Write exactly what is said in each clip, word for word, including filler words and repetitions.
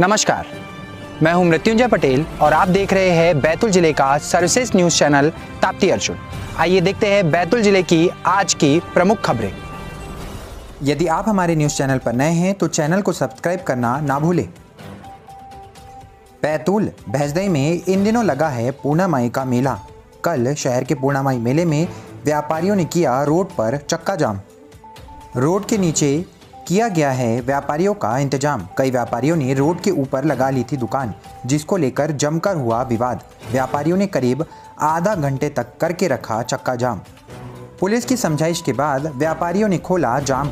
नमस्कार, मैं हूं मृत्युंजय पटेल और आप देख रहे हैं बैतूल जिले का सर्वश्रेष्ठ न्यूज चैनल ताप्ती। आइए देखते हैं बैतूल जिले की आज की प्रमुख खबरें। यदि आप हमारे न्यूज चैनल पर नए हैं तो चैनल को सब्सक्राइब करना ना भूलें। बैतूल भैसदई में इन दिनों लगा है पूर्णा माई का मेला। कल शहर के पूर्णा माई मेले में व्यापारियों ने किया रोड पर चक्का जाम। रोड के नीचे किया गया है व्यापारियों का इंतजाम। कई व्यापारियों ने रोड के ऊपर लगा ली थी दुकान, जिसको लेकर जमकर हुआ विवाद। व्यापारियों ने करीब आधा घंटे तक करके रखा चक्का जाम। पुलिस की समझाइश के बाद व्यापारियों ने खोला जाम।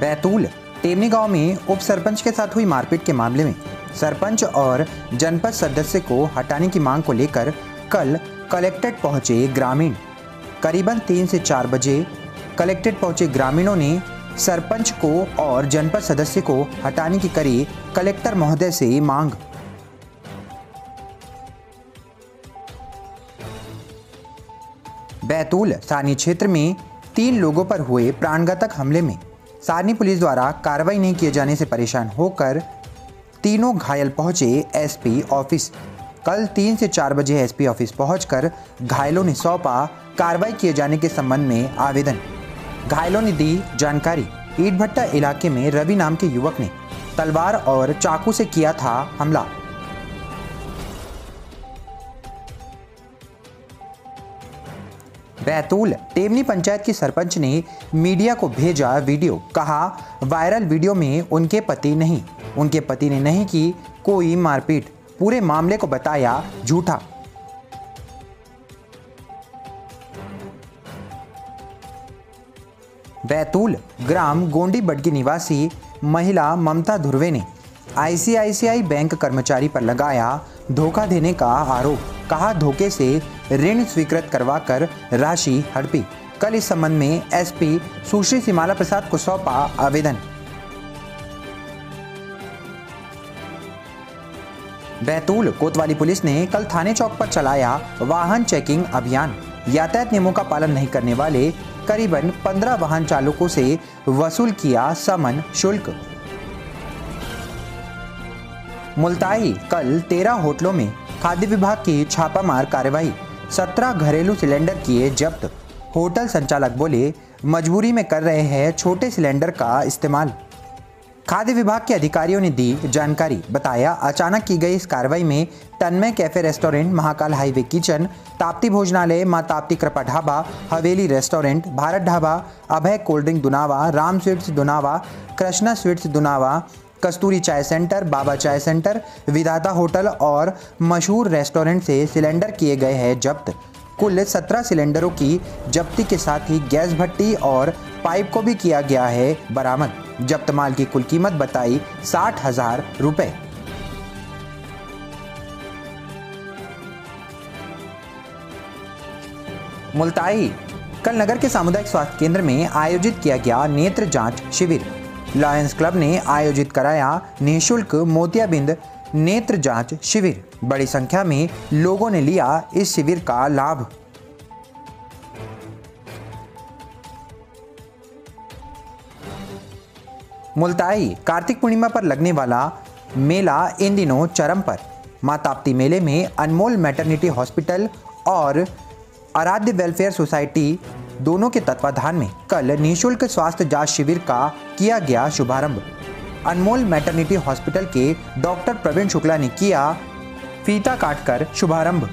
बैतूल टेमनी गांव में उप सरपंच के साथ हुई मारपीट के मामले में सरपंच और जनपद सदस्य को हटाने की मांग को लेकर कल कलेक्ट्रेट पहुंचे ग्रामीण। करीबन तीन से चार बजे कलेक्ट्रेट पहुंचे ग्रामीणों ने सरपंच को और जनपद सदस्य को हटाने की करी कलेक्टर महोदय से मांग। बैतूल सारणी क्षेत्र में तीन लोगों पर हुए प्राणघातक हमले में सारणी पुलिस द्वारा कार्रवाई नहीं किए जाने से परेशान होकर तीनों घायल पहुंचे एसपी ऑफिस। कल तीन से चार बजे एसपी ऑफिस पहुंचकर घायलों ने सौंपा कार्रवाई किए जाने के संबंध में आवेदन। घायलों ने दी जानकारी। ईटभट्टा इलाके में रवि नाम के युवक ने तलवार और चाकू से किया था हमला। बैतूल टेमनी पंचायत की सरपंच ने मीडिया को भेजा वीडियो। कहा, वायरल वीडियो में उनके पति नहीं उनके पति ने नहीं की कोई मारपीट, पूरे मामले को बताया झूठा। बैतूल ग्राम गोंडी बड़गी निवासी महिला ममता धुर्वे ने आईसीआईसीआई बैंक कर्मचारी पर लगाया धोखा देने का आरोप। कहा, धोखे से ऋण स्वीकृत करवाकर राशि हड़पी। कल इस संबंध में एसपी सुश्री सिमाला प्रसाद को सौंपा आवेदन। बैतूल कोतवाली पुलिस ने कल थाने चौक पर चलाया वाहन चेकिंग अभियान। यातायात नियमों का पालन नहीं करने वाले करीबन पंद्रह वाहन चालकों से वसूल किया समन शुल्क। मुल्ताई कल तेरह होटलों में खाद्य विभाग की छापामार कार्रवाई। सत्रह घरेलू सिलेंडर किए जब्त। होटल संचालक बोले, मजबूरी में कर रहे हैं छोटे सिलेंडर का इस्तेमाल। खाद्य विभाग के अधिकारियों ने दी जानकारी। बताया, अचानक की गई इस कार्रवाई में Tanmay cafe restaurant, Mahakal highway kitchen, Tapti भोजनालय, माँ ताप्ती कृपा dhaba, Haveli restaurant, Bharat dhaba, Abhay cold drink Dunawa, Ram sweets Dunawa, Krishna sweets Dunawa, Kasturi चाय सेंटर, बाबा चाय सेंटर, विधाता होटल और मशहूर रेस्टोरेंट से सिलेंडर किए गए हैं जब्त। कुल सत्रह सिलेंडरों की जब्ती के साथ ही गैस भट्टी और पाइप को भी किया गया है बरामद। जब्त माल की कुल कीमत बताई साठ हजार रुपये। मुल्ताई कल नगर के सामुदायिक स्वास्थ्य केंद्र में आयोजित किया गया नेत्र जांच शिविर। लायंस क्लब ने आयोजित कराया निःशुल्क मोतियाबिंद नेत्र जांच शिविर। बड़ी संख्या में लोगों ने लिया इस शिविर का लाभ। मुल्ताई कार्तिक पूर्णिमा पर लगने वाला मेला इन दिनों चरम पर। मां ताप्ती मेले में अनमोल मैटरनिटी हॉस्पिटल और आराध्य वेलफेयर सोसाइटी दोनों के तत्वाधान में कल निःशुल्क स्वास्थ्य जांच शिविर का किया गया शुभारंभ। अनमोल मैटरनिटी हॉस्पिटल के डॉक्टर प्रवीण शुक्ला ने किया फीता काटकर शुभारंभ।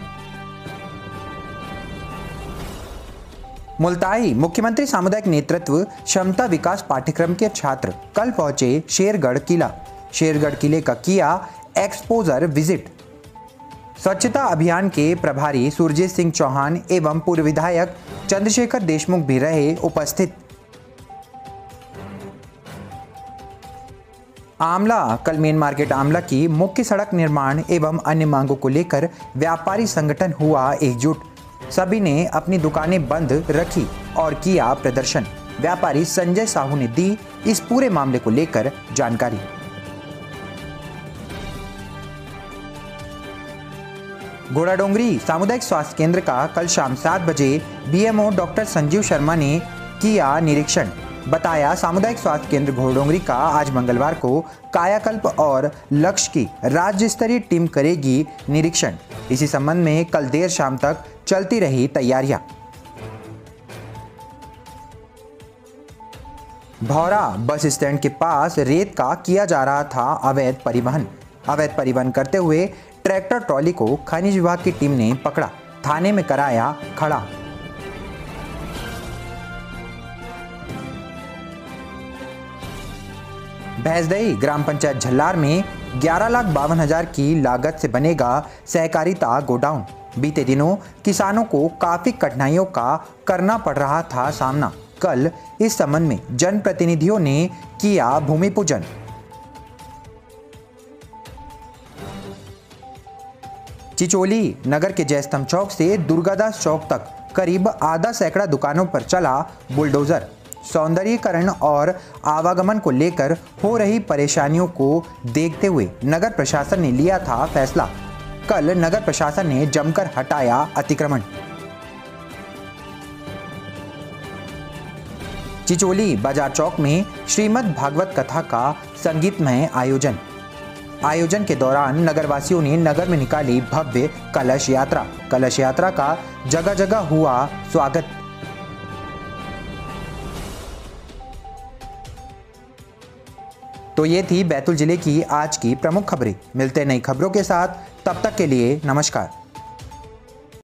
मुल्ताई मुख्यमंत्री सामुदायिक नेतृत्व क्षमता विकास पाठ्यक्रम के छात्र कल पहुंचे शेरगढ़ किला। शेरगढ़ किले का किया एक्सपोजर विजिट। स्वच्छता अभियान के प्रभारी सुरजीत सिंह चौहान एवं पूर्व विधायक चंद्रशेखर देशमुख भी रहे उपस्थित। आमला कल मेन मार्केट आमला की मुख्य सड़क निर्माण एवं अन्य मांगों को लेकर व्यापारी संगठन हुआ एकजुट। सभी ने अपनी दुकानें बंद रखी और किया प्रदर्शन। व्यापारी संजय साहू ने दी इस पूरे मामले को लेकर जानकारी। घोड़ाडोंगरी सामुदायिक स्वास्थ्य केंद्र का कल शाम सात बजे बीएमओ डॉक्टर संजीव शर्मा ने किया निरीक्षण। बताया सामुदायिक स्वास्थ्य केंद्र घोड़ाडोंगरी का आज मंगलवार को कायाकल्प और लक्ष्य की राज्य स्तरीय टीम करेगी निरीक्षण। इसी संबंध में कल देर शाम तक चलती रही तैयारियां। भौरा बस स्टैंड के पास रेत का किया जा रहा था अवैध परिवहन। अवैध परिवहन करते हुए ट्रैक्टर ट्रॉली को खनिज विभाग की टीम ने पकड़ा, थाने में कराया खड़ा। भैसदई ग्राम पंचायत झल्लार में ग्यारह लाख बावन हजार की लागत से बनेगा सहकारिता गोडाउन। बीते दिनों किसानों को काफी कठिनाइयों का करना पड़ रहा था सामना। कल इस संबंध में जनप्रतिनिधियों ने किया भूमि पूजन। चिचोली नगर के जयस्तम चौक से दुर्गादास चौक तक करीब आधा सैकड़ा दुकानों पर चला बुलडोजर। सौंदर्यीकरण और आवागमन को लेकर हो रही परेशानियों को देखते हुए नगर प्रशासन ने लिया था फैसला। कल नगर प्रशासन ने जमकर हटाया अतिक्रमण। चिचोली बाजार चौक में श्रीमद् भागवत कथा का संगीतमय आयोजन। आयोजन के दौरान नगरवासियों ने नगर में निकाली भव्य कलश यात्रा। कलश यात्रा का जगह जगह हुआ स्वागत। तो ये थी बैतूल जिले की आज की प्रमुख खबरें। मिलते नई खबरों के साथ, तब तक के लिए नमस्कार।